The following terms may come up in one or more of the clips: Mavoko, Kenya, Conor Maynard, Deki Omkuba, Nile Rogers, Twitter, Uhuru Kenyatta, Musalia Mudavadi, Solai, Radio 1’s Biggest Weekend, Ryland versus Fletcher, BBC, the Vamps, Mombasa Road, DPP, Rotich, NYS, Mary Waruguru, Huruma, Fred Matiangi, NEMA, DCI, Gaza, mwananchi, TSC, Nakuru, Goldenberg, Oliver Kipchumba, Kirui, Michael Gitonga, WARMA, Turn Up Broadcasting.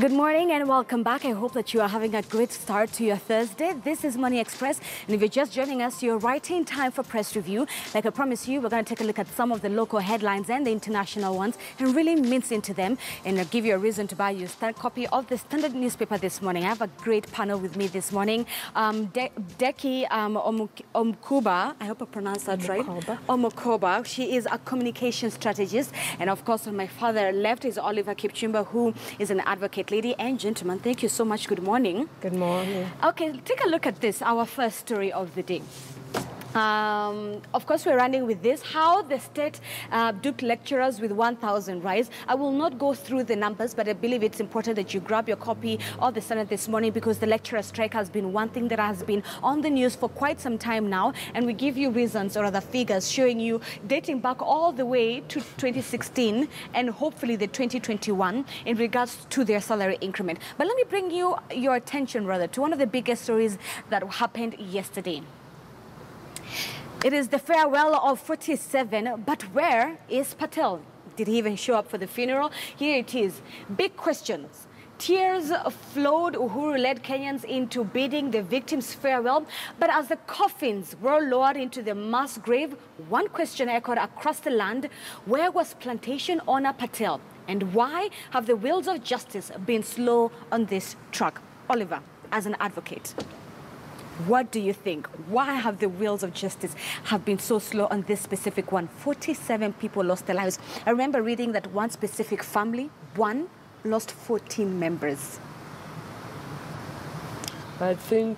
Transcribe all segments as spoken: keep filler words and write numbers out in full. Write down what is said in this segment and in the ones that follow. Good morning and welcome back. I hope that you are having a great start to your Thursday. This is Money Express, and if you're just joining us, you're right in time for Press Review. Like I promised you, we're going to take a look at some of the local headlines and the international ones and really mince into them and I'll give you a reason to buy your copy of the Standard newspaper this morning. I have a great panel with me this morning. Um, De Deki um, Omkuba, I hope I pronounced that right. Omokoba. She is a communication strategist, and of course on my father left is Oliver Kipchumba, who is an advocate. Ladies and gentlemen, thank you so much. Good morning. Good morning. Okay, take a look at this, our first story of the day. Um, of course, we're running with this. How the state uh, duped lecturers with one thousand rise. I will not go through the numbers, but I believe it's important that you grab your copy of the Standard this morning because the lecturer strike has been one thing that has been on the news for quite some time now. And we give you reasons or other figures showing you dating back all the way to twenty sixteen and hopefully the twenty twenty-one in regards to their salary increment. But let me bring you your attention rather to one of the biggest stories that happened yesterday. It is the farewell of forty-seven, but where is Patel? Did he even show up for the funeral? Here it is. Big questions. Tears flowed Uhuru-led Kenyans into bidding the victims farewell. But as the coffins were lowered into the mass grave, one question echoed across the land. Where was plantation owner Patel? And why have the wheels of justice been slow on this track? Oliver, as an advocate, what do you think? Why have the wheels of justice have been so slow on this specific one? forty-seven people lost their lives. I remember reading that one specific family, one, lost fourteen members. I think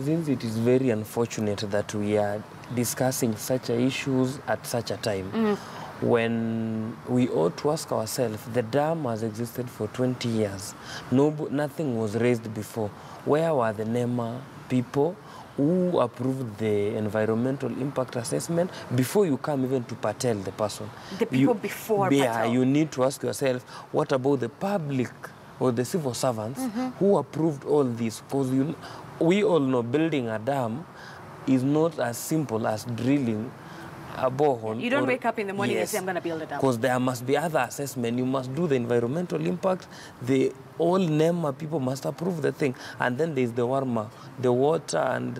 since it is very unfortunate that we are discussing such issues at such a time, mm. when we ought to ask ourselves, the dam has existed for twenty years. No, nothing was raised before. Where were the NEMA people who approved the environmental impact assessment before you come even to Patel, the person? The people you, before yeah, Patel. You need to ask yourself, what about the public or the civil servants mm-hmm. who approved all this? Because you, we all know building a dam is not as simple as drilling a borehole. You don't or, wake up in the morning yes, and say, I'm going to build a dam. Because there must be other assessment. You must do the environmental impact, the all NEMA people must approve the thing. And then there's the WARMA, the water and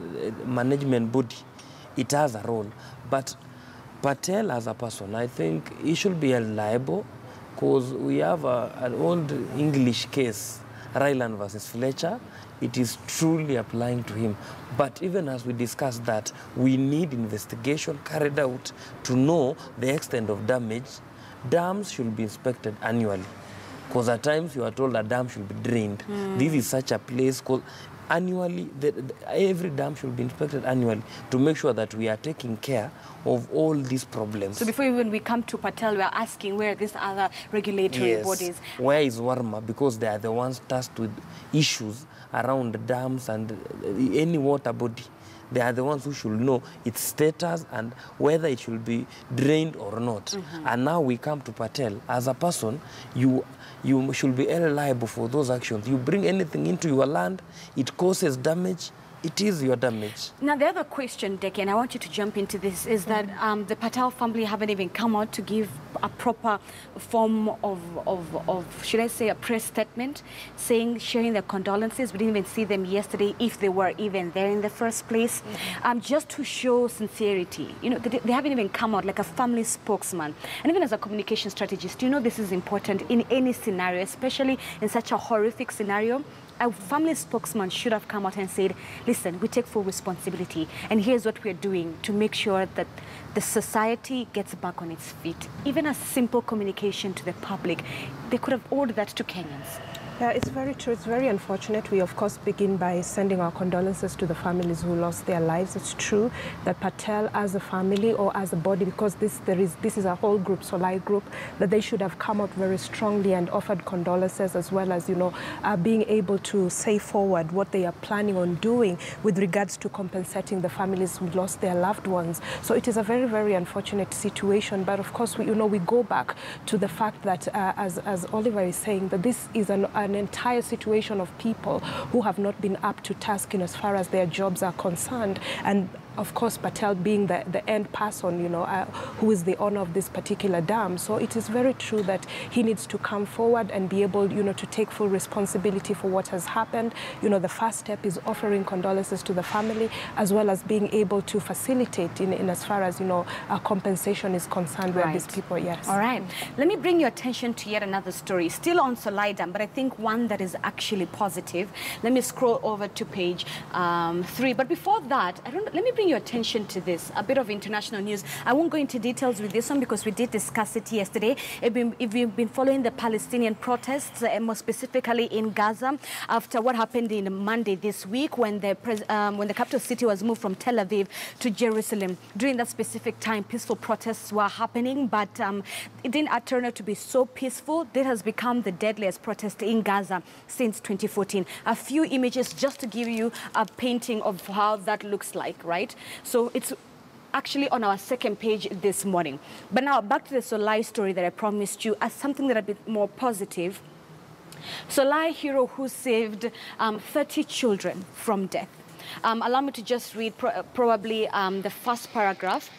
management body. It has a role. But Patel as a person, I think he should be held liable because we have a, an old English case, Ryland versus Fletcher. It is truly applying to him. But even as we discuss that, we need investigation carried out to know the extent of damage. Dams should be inspected annually. Because at times you are told a dam should be drained. Mm. This is such a place called annually, the, the, every dam should be inspected annually to make sure that we are taking care of all these problems. So before even we come to Patel, we are asking where these other regulatory yes. bodies. Where is WARMA? Because they are the ones tasked with issues around dams and any water body. They are the ones who should know its status and whether it should be drained or not. Mm-hmm. And now we come to Patel. As a person, you you should be liable for those actions. You bring anything into your land, it causes damage, it is your damage. Now, the other question, Deke, and I want you to jump into this, is that um, the Patel family haven't even come out to give a proper form of, of, of, should I say, a press statement, saying, sharing their condolences. We didn't even see them yesterday, if they were even there in the first place, mm-hmm. um, just to show sincerity. You know, they, they haven't even come out like a family spokesman. And even as a communication strategist, you know this is important in any scenario, especially in such a horrific scenario. A family spokesman should have come out and said, listen, we take full responsibility and here's what we're doing to make sure that the society gets back on its feet. Even a simple communication to the public, they could have owed that to Kenyans. Yeah, it's very true. It's very unfortunate. We, of course, begin by sending our condolences to the families who lost their lives. It's true that Patel, as a family or as a body, because this, there is, this is a whole group, Solai group, that they should have come out very strongly and offered condolences as well as, you know, uh, being able to say forward what they are planning on doing with regards to compensating the families who lost their loved ones. So it is a very, very unfortunate situation. But, of course, we, you know, we go back to the fact that, uh, as, as Oliver is saying, that this is an an entire situation of people who have not been up to task in as far as their jobs are concerned. And of course, Patel being the, the end person, you know, uh, who is the owner of this particular dam. So it is very true that he needs to come forward and be able, you know, to take full responsibility for what has happened. You know, the first step is offering condolences to the family, as well as being able to facilitate in, in as far as, you know, uh, compensation is concerned where right. these people, yes. All right. Let me bring your attention to yet another story, still on Solai Dam, but I think one that is actually positive. Let me scroll over to page um, three. But before that, I don't, let me bring your attention to this, a bit of international news. I won't go into details with this one because we did discuss it yesterday. If you've been following the Palestinian protests, uh, more specifically in Gaza, after what happened in Monday this week when the, um, when the capital city was moved from Tel Aviv to Jerusalem. During that specific time, peaceful protests were happening, but um, it didn't turn out to be so peaceful. This has become the deadliest protest in Gaza since twenty fourteen. A few images just to give you a painting of how that looks like, right? So it's actually on our second page this morning. But now back to the Solai story that I promised you as something that a bit more positive. Solai hero who saved um, thirty children from death. Um, allow me to just read pro probably um, the first paragraph.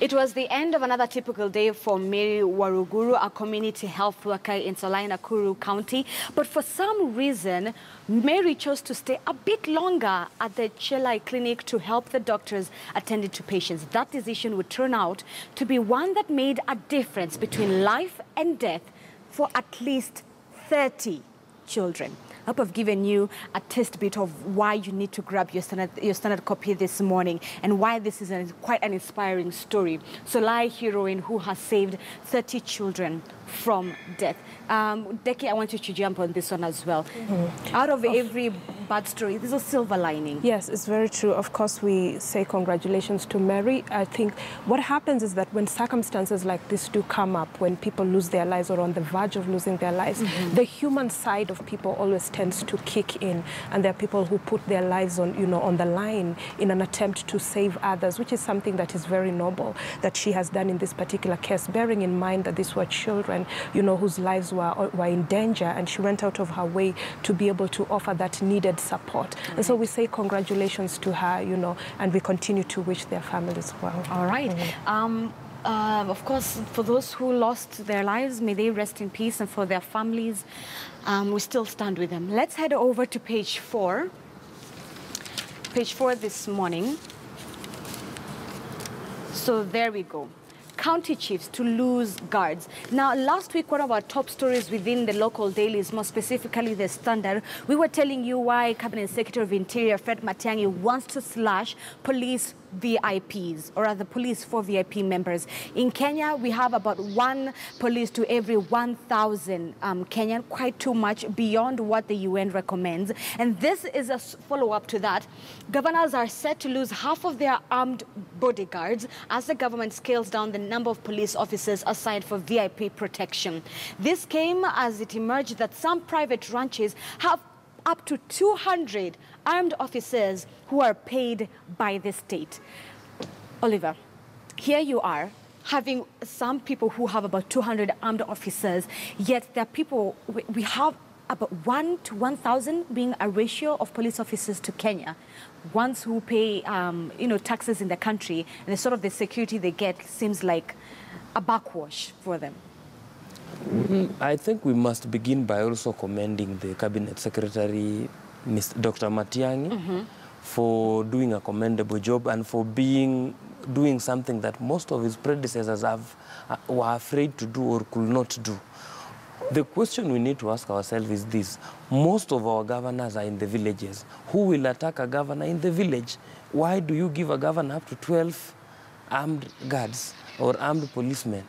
It was the end of another typical day for Mary Waruguru, a community health worker in Solai, Nakuru County. But for some reason, Mary chose to stay a bit longer at the Chelai clinic to help the doctors attending to patients. That decision would turn out to be one that made a difference between life and death for at least thirty children. I hope I've given you a taste bit of why you need to grab your standard, your standard copy this morning and why this is a, quite an inspiring story. Solai heroine who has saved thirty children from death. Um, Deki, I want you to jump on this one as well. Mm-hmm. Out of, of every bad story, there's a silver lining. Yes, it's very true. Of course, we say congratulations to Mary. I think what happens is that when circumstances like this do come up, when people lose their lives or on the verge of losing their lives, mm-hmm. the human side of people always tends to kick in, and there are people who put their lives on, you know, on the line in an attempt to save others, which is something that is very noble that she has done in this particular case, bearing in mind that these were children, you know, whose lives were, were in danger, and she went out of her way to be able to offer that needed support. Right. And so we say congratulations to her, you know, and we continue to wish their families well. All right. Mm-hmm. um, Uh, of course, for those who lost their lives, may they rest in peace, and for their families, um, we still stand with them. Let's head over to page four. Page four this morning. So there we go. County chiefs to lose guards. Now, last week, one of our top stories within the local dailies, more specifically the Standard, we were telling you why Cabinet Secretary of Interior Fred Matiangi wants to slash police V I Ps, or rather police for V I P members. In Kenya, we have about one police to every one thousand um, Kenyan, quite too much, beyond what the U N recommends. And this is a follow-up to that. Governors are set to lose half of their armed bodyguards as the government scales down the number of police officers assigned for V I P protection. This came as it emerged that some private ranches have up to two hundred armed officers who are paid by the state. Oliver, here you are, having some people who have about two hundred armed officers, yet there are people, we have about one to one thousand being a ratio of police officers to Kenya, ones who pay um, you know, taxes in the country, and the sort of the security they get seems like a backwash for them. I think we must begin by also commending the Cabinet Secretary, Mister Doctor Matiangi, mm-hmm. for doing a commendable job and for being doing something that most of his predecessors have, uh, were afraid to do or could not do. The question we need to ask ourselves is this. Most of our governors are in the villages. Who will attack a governor in the village? Why do you give a governor up to twelve armed guards or armed policemen?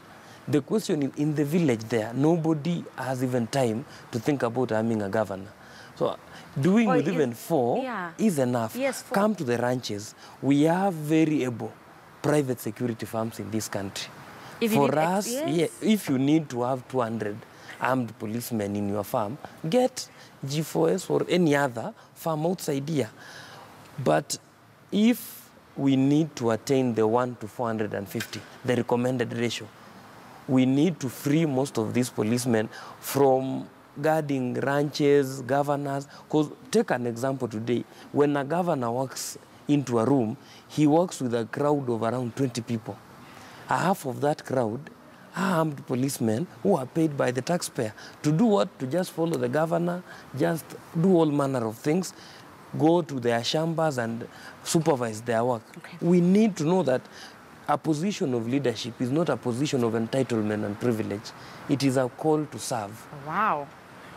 The question is, in the village there, nobody has even time to think about arming a governor. So doing or with is, even four yeah. is enough. Yes, four. Come to the ranches. We have very able private security firms in this country. If For us, yes. yeah, if you need to have two hundred armed policemen in your farm, get G four S or any other farm outside here. But if we need to attain the one to four hundred fifty, the recommended ratio, we need to free most of these policemen from guarding ranches, governors. Because take an example today. When a governor works into a room, he walks with a crowd of around twenty people. Half of that crowd are armed policemen who are paid by the taxpayer to do what? To just follow the governor, just do all manner of things, go to their shambas and supervise their work. Okay. We need to know that a position of leadership is not a position of entitlement and privilege. It is a call to serve. Wow.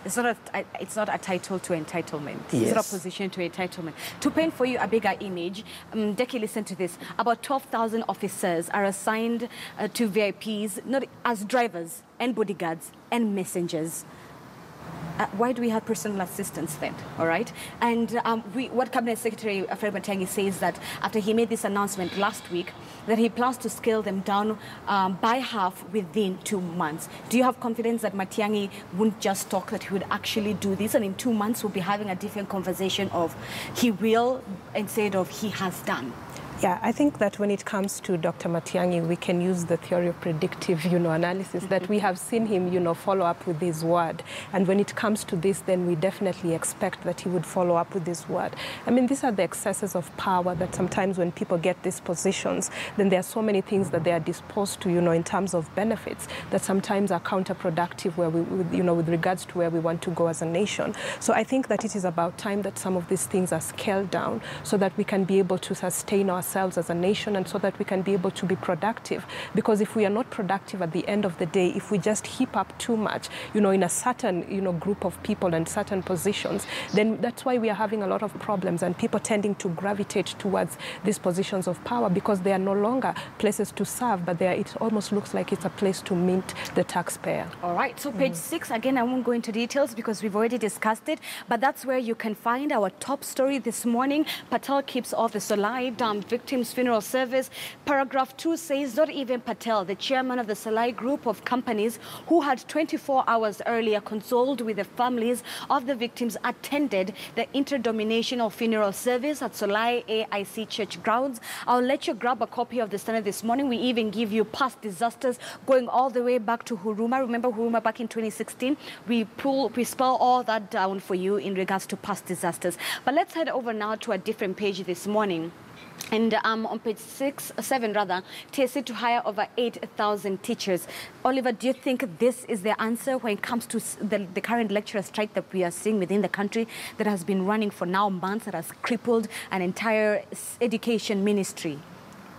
It's not a, it's not a title to entitlement. Yes. It's not a position to entitlement. To paint for you a bigger image, um, Deki, listen to this. About twelve thousand officers are assigned uh, to V I Ps, not as drivers and bodyguards and messengers. Uh, why do we have personal assistance then, all right? And um, we, what Cabinet Secretary Fred Matiangi says that after he made this announcement last week, that he plans to scale them down um, by half within two months. Do you have confidence that Matiangi wouldn't just talk, that he would actually do this, and in two months we'll be having a different conversation of he will instead of he has done? Yeah, I think that when it comes to Doctor Matiangi, we can use the theory of predictive, you know, analysis mm-hmm. that we have seen him, you know, follow up with his word. And when it comes to this, then we definitely expect that he would follow up with his word. I mean, these are the excesses of power that sometimes when people get these positions, then there are so many things that they are disposed to, you know, in terms of benefits that sometimes are counterproductive, where we, with, you know, with regards to where we want to go as a nation. So I think that it is about time that some of these things are scaled down so that we can be able to sustain our ourselves as a nation, and so that we can be able to be productive. Because if we are not productive at the end of the day, if we just heap up too much, you know, in a certain, you know, group of people and certain positions, then that's why we are having a lot of problems and people tending to gravitate towards these positions of power because they are no longer places to serve, but they are, it almost looks like it's a place to mint the taxpayer. All right, so page mm. six, again, I won't go into details because we've already discussed it, but that's where you can find our top story this morning. Patel keeps off the Solai Dam victims' funeral service. Paragraph two says not even Patel, the chairman of the Salai group of companies who had twenty-four hours earlier consoled with the families of the victims, attended the interdenominational funeral service at Salai A I C church grounds. I'll let you grab a copy of the Standard this morning. We even give you past disasters going all the way back to Huruma. Remember Huruma back in twenty sixteen? We pull, we spell all that down for you in regards to past disasters. But let's head over now to a different page this morning. And um, on page six, seven rather, T S C to hire over eight thousand teachers. Oliver, do you think this is the answer when it comes to the, the current lecturer strike that we are seeing within the country that has been running for now months, that has crippled an entire education ministry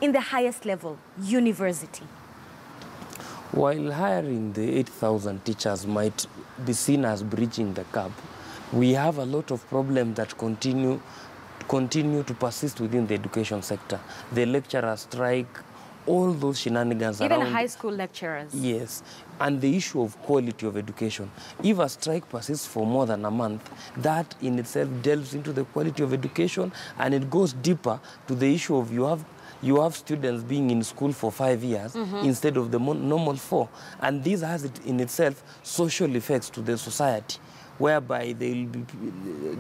in the highest level, university? While hiring the eight thousand teachers might be seen as breaching the cap, we have a lot of problems that continue continue to persist within the education sector. The lecturer strike, all those shenanigans around. Even high school lecturers. Yes, and the issue of quality of education. If a strike persists for more than a month, that in itself delves into the quality of education, and it goes deeper to the issue of you have you have students being in school for five years mm-hmm. instead of the normal four. And this has it in itself social effects to the society, whereby they will be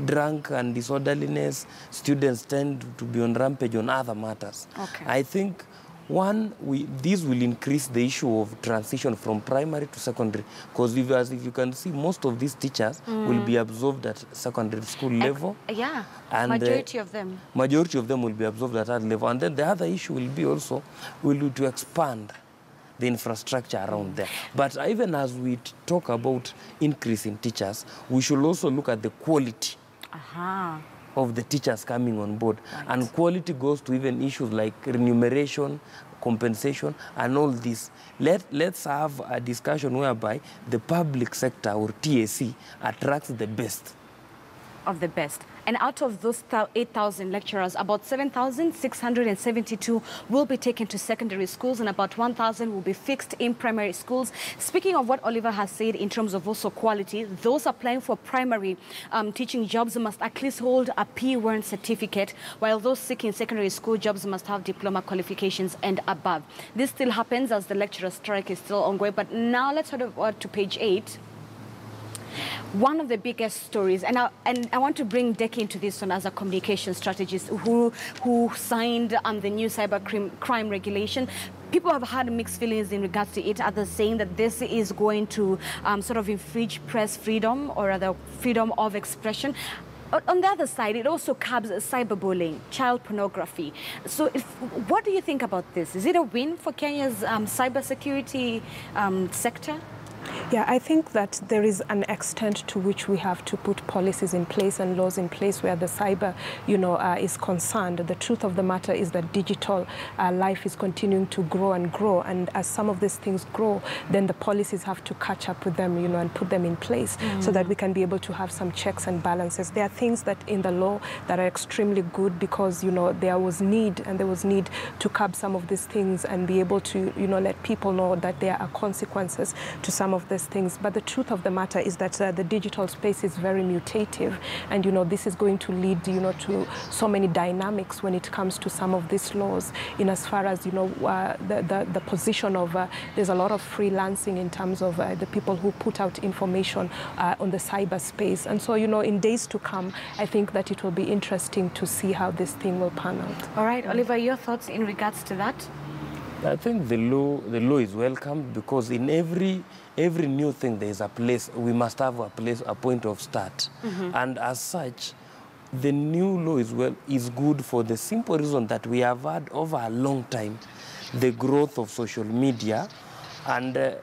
drunk and disorderliness. Students tend to be on rampage on other matters. Okay. I think, one, we, this will increase the issue of transition from primary to secondary, because if, as if you can see, most of these teachers mm. will be absorbed at secondary school level. Uh, yeah, and majority uh, of them. Majority of them will be absorbed at that level. And then the other issue will be also, will be to expand the infrastructure around there. But even as we talk about increase in teachers, we should also look at the quality uh-huh. of the teachers coming on board. Right. And quality goes to even issues like remuneration, compensation, and all this. Let, let's have a discussion whereby the public sector, or T S C, attracts the best. Of the best. And out of those eight thousand lecturers, about seven thousand six hundred seventy-two will be taken to secondary schools and about one thousand will be fixed in primary schools. Speaking of what Oliver has said in terms of also quality, those applying for primary um, teaching jobs must at least hold a P one certificate, while those seeking secondary school jobs must have diploma qualifications and above. This still happens as the lecturer strike is still ongoing. But now let's head over to page eight. One of the biggest stories, and I, and I want to bring Deki into this one as a communication strategist who, who signed um, the new cyber crime, crime regulation. People have had mixed feelings in regards to it, others saying that this is going to um, sort of infringe press freedom or rather freedom of expression. on the other side, it also curbs cyberbullying, child pornography. So if, what do you think about this? Is it a win for Kenya's um, cybersecurity um, sector? Yeah, I think that there is an extent to which we have to put policies in place and laws in place where the cyber, you know, uh, is concerned. The truth of the matter is that digital uh, life is continuing to grow and grow. And as some of these things grow, then the policies have to catch up with them, you know, and put them in place mm. so that we can be able to have some checks and balances. There are things that in the law that are extremely good because, you know, there was need and there was need to curb some of these things and be able to, you know, let people know that there are consequences to some of these things. But the truth of the matter is that uh, the digital space is very mutative, and you know this is going to lead you know to so many dynamics when it comes to some of these laws. In as far as you know uh, the, the the position of uh, there's a lot of freelancing in terms of uh, the people who put out information uh, on the cyberspace, and so you know in days to come, I think that it will be interesting to see how this thing will pan out. All right, Oliver, your thoughts in regards to that? I think the law the law is welcomed because in every every new thing there is a place. We must have a place, a point of start, mm-hmm. and as such, the new law is well is good for the simple reason that we have had over a long time the growth of social media, and uh,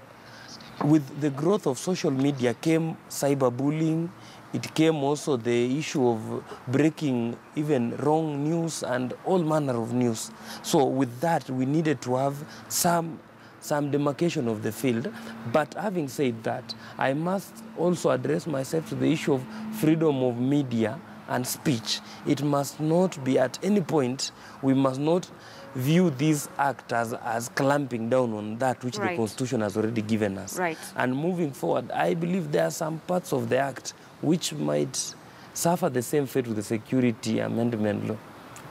with the growth of social media came cyberbullying. It came also the issue of breaking even wrong news and all manner of news. So with that, we needed to have some, some demarcation of the field. But having said that, I must also address myself to the issue of freedom of media and speech. It must not be at any point, we must not view these acts as, as clamping down on that which right. the Constitution has already given us. Right. And moving forward, I believe there are some parts of the Act which might suffer the same fate with the security amendment law.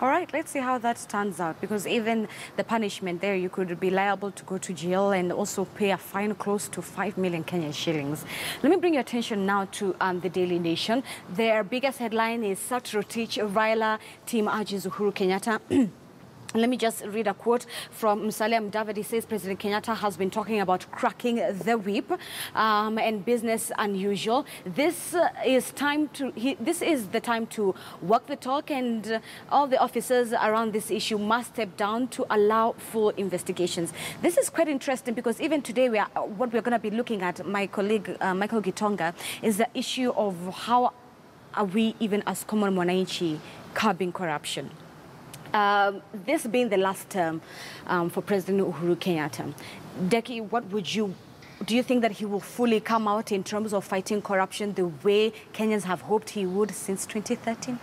All right, let's see how that turns out, because even the punishment there, you could be liable to go to jail and also pay a fine close to five million Kenyan shillings. Let me bring your attention now to um, the Daily Nation. Their biggest headline is Sat Rotich, Raila team urges Uhuru Kenyatta. Let me just read a quote from Musalia Mudavadi. Says President Kenyatta has been talking about cracking the whip um, and business unusual. This uh, is time to. He, this is the time to walk the talk, and uh, all the officers around this issue must step down to allow full investigations. This is quite interesting because even today, we are what we're going to be looking at. My colleague uh, Michael Gitonga is the issue of how are we even as common mwananchi curbing corruption. Um, this being the last term um, for President Uhuru Kenyatta, Deki, what would you, do you think that he will fully come out in terms of fighting corruption the way Kenyans have hoped he would since twenty thirteen?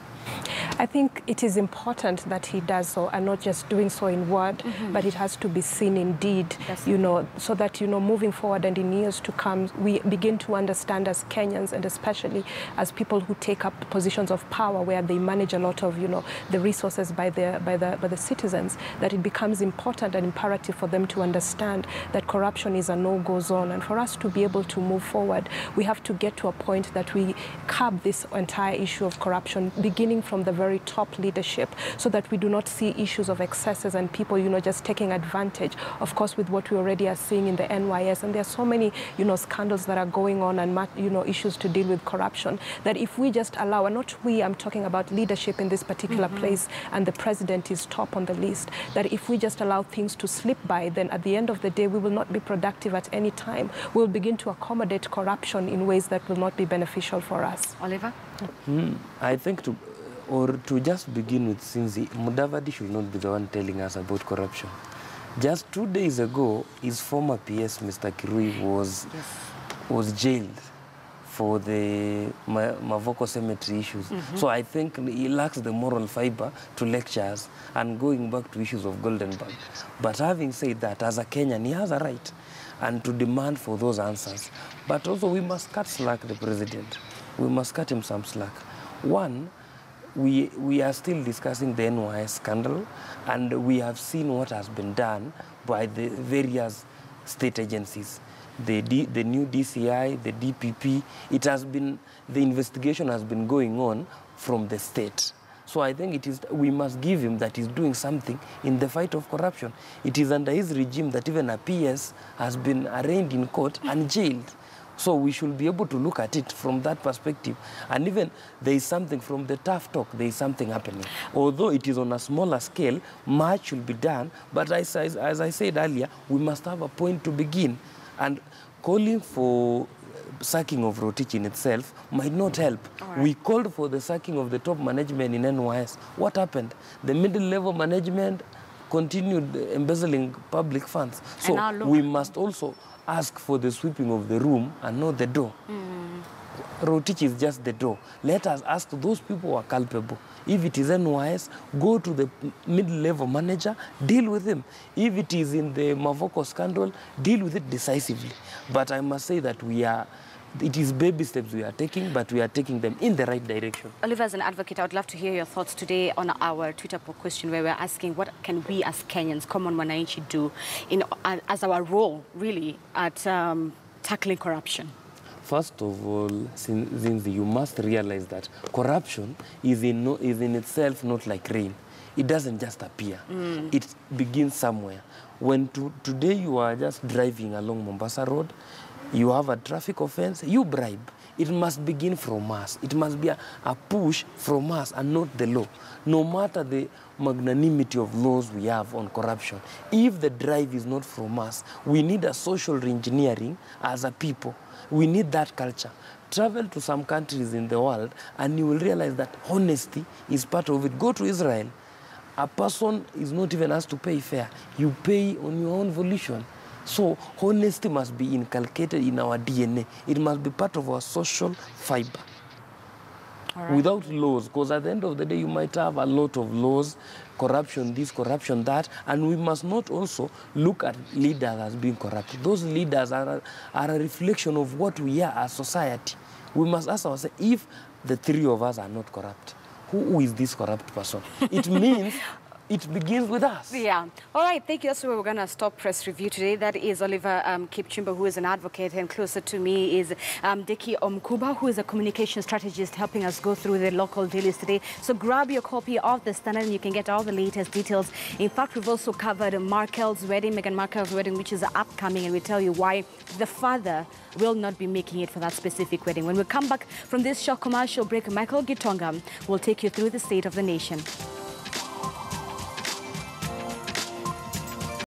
I think it is important that he does so, and not just doing so in word, mm-hmm. but it has to be seen in deed, yes. you know, so that, you know, moving forward and in years to come, we begin to understand as Kenyans, and especially as people who take up positions of power where they manage a lot of, you know, the resources by the, by the, by the citizens, that it becomes important and imperative for them to understand that corruption is a no-go zone. And for us to be able to move forward, we have to get to a point that we curb this entire issue of corruption, beginning from the very top leadership, so that we do not see issues of excesses and people, you know, just taking advantage. Of course, with what we already are seeing in the N Y S, and there are so many, you know, scandals that are going on and, you know, issues to deal with corruption, that if we just allow, and not we, I'm talking about leadership in this particular mm-hmm. place, and the president is top on the list, that if we just allow things to slip by, then at the end of the day, we will not be productive at any time. We'll begin to accommodate corruption in ways that will not be beneficial for us. Oliver? Mm, I think to... Or to just begin with, Sinzi, Mudavadi should not be the one telling us about corruption. Just two days ago, his former P S, Mister Kirui, was, yes. was jailed for the Mavoko Cemetery issues. Mm-hmm. So I think he lacks the moral fiber to lecture us and going back to issues of Goldenberg. But having said that, as a Kenyan, he has a right and to demand for those answers. But also we must cut slack the president. We must cut him some slack. One, We, we are still discussing the N Y S scandal, and we have seen what has been done by the various state agencies. The, D, the new D C I, the D P P, it has been, the investigation has been going on from the state. So I think it is, we must give him that he's doing something in the fight of corruption. It is under his regime that even a P S has been arraigned in court and jailed. So we should be able to look at it from that perspective. And even there is something from the tough talk, there is something happening. Although it is on a smaller scale, much will be done. But as, as, as I said earlier, we must have a point to begin. And calling for sacking of Rotich in itself might not help. Right. We called for the sacking of the top management in N Y S. What happened? The middle-level management continued embezzling public funds. So we must also ask for the sweeping of the room and not the door. Mm. Rotich is just the door. Let us ask those people who are culpable. If it is N Y S, go to the mid-level manager, deal with him. If it is in the Mavoko scandal, deal with it decisively. But I must say that we are, it is baby steps we are taking, but we are taking them in the right direction. Oliver, as an advocate, I would love to hear your thoughts today on our Twitter poll question where we're asking what can we as Kenyans, common wananchi, do in, as our role, really, at um, tackling corruption? First of all, since you must realize that corruption is in, no, is in itself not like rain. It doesn't just appear. Mm. It begins somewhere. When to, today you are just driving along Mombasa Road, you have a traffic offense, you bribe. It must begin from us. It must be a, a push from us and not the law. No matter the magnanimity of laws we have on corruption, if the drive is not from us, we need a social reengineering as a people. We need that culture. Travel to some countries in the world and you will realize that honesty is part of it. Go to Israel. A person is not even asked to pay fare. You pay on your own volition. So honesty must be inculcated in our D N A. It must be part of our social fiber. Right. Without laws, because at the end of the day, you might have a lot of laws, corruption this, corruption that, and we must not also look at leaders as being corrupt. Those leaders are, are a reflection of what we are as society. We must ask ourselves, if the three of us are not corrupt, who, who is this corrupt person? It means... It begins with us. Yeah. All right. Thank you. That's where we're going to stop press review today. That is Oliver um, Kipchumba, who is an advocate, and closer to me is um, Deki Omkuba, who is a communication strategist, helping us go through the local dailies today. So grab your copy of The Standard, and you can get all the latest details. In fact, we've also covered Markle's wedding, Meghan Markle's wedding, which is upcoming, and we tell you why the father will not be making it for that specific wedding. When we come back from this short commercial break, Michael Gitonga will take you through the state of the nation.